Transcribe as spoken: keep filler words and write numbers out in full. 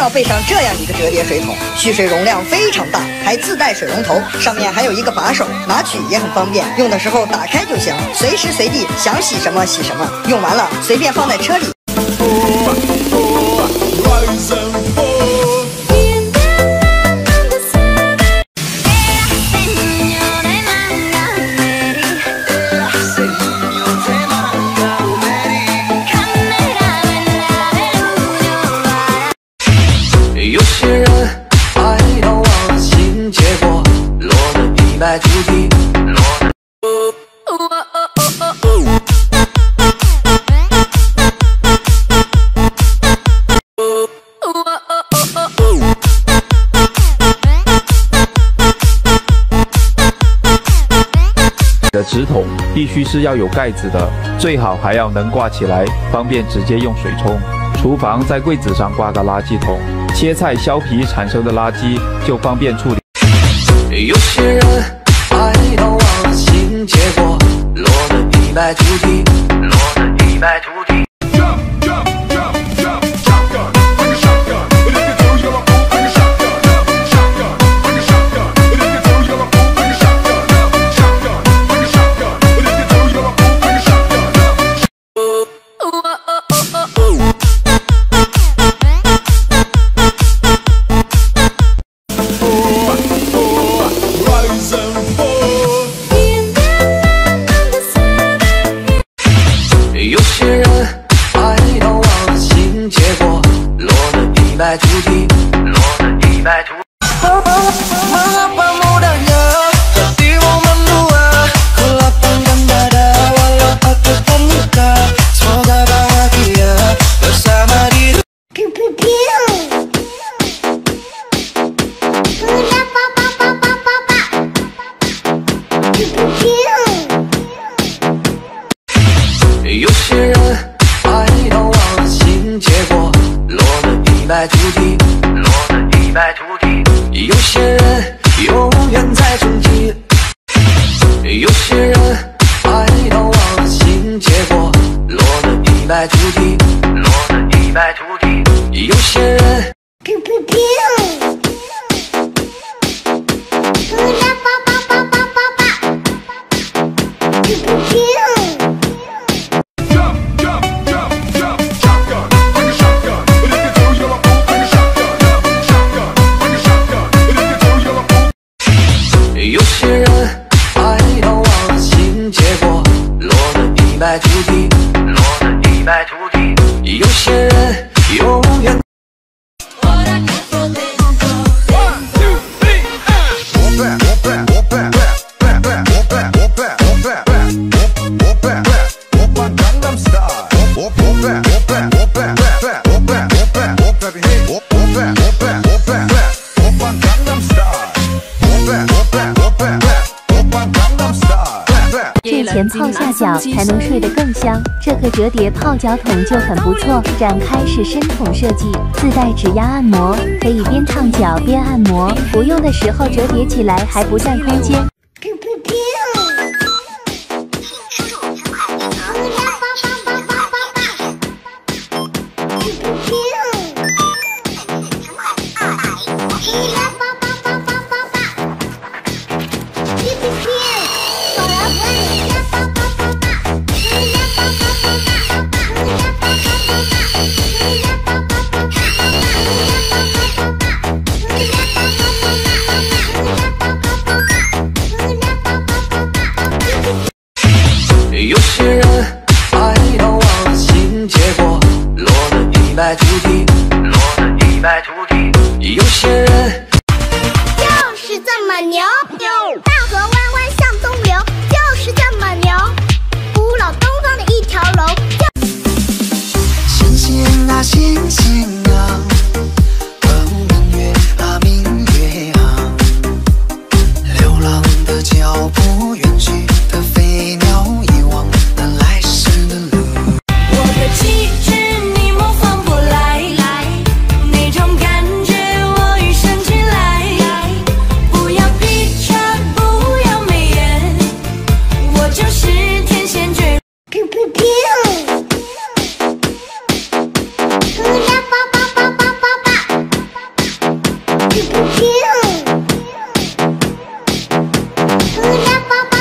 要备上这样一个折叠水桶，蓄水容量非常大，还自带水龙头，上面还有一个把手，拿取也很方便，用的时候打开就行，随时随地想洗什么洗什么，用完了随便放在车里。 有些人爱到忘了情，结果落得一败涂地。落得哦哦哦哦哦的纸筒必须是要有盖子的，最好还要能挂起来，方便直接用水冲。 厨房在柜子上挂个垃圾桶，切菜削皮产生的垃圾就方便处理。有些人爱到忘了情，结果落得一败涂地，落得一败涂地。 一败涂地，落得一败涂地。有些人爱到忘了情，结果落得。 一败涂地，落得一败涂地。有些人永远在冲击，有些人爱到忘了情，结果落得一败涂地，落得一败涂地。有些人。一败涂地，落得一败涂地。有些人永远。睡前泡下脚才能睡得更香，这个折叠泡脚桶就很不错。展开式深桶设计，自带指压按摩，可以边烫脚边按摩。不用的时候折叠起来还不占空间。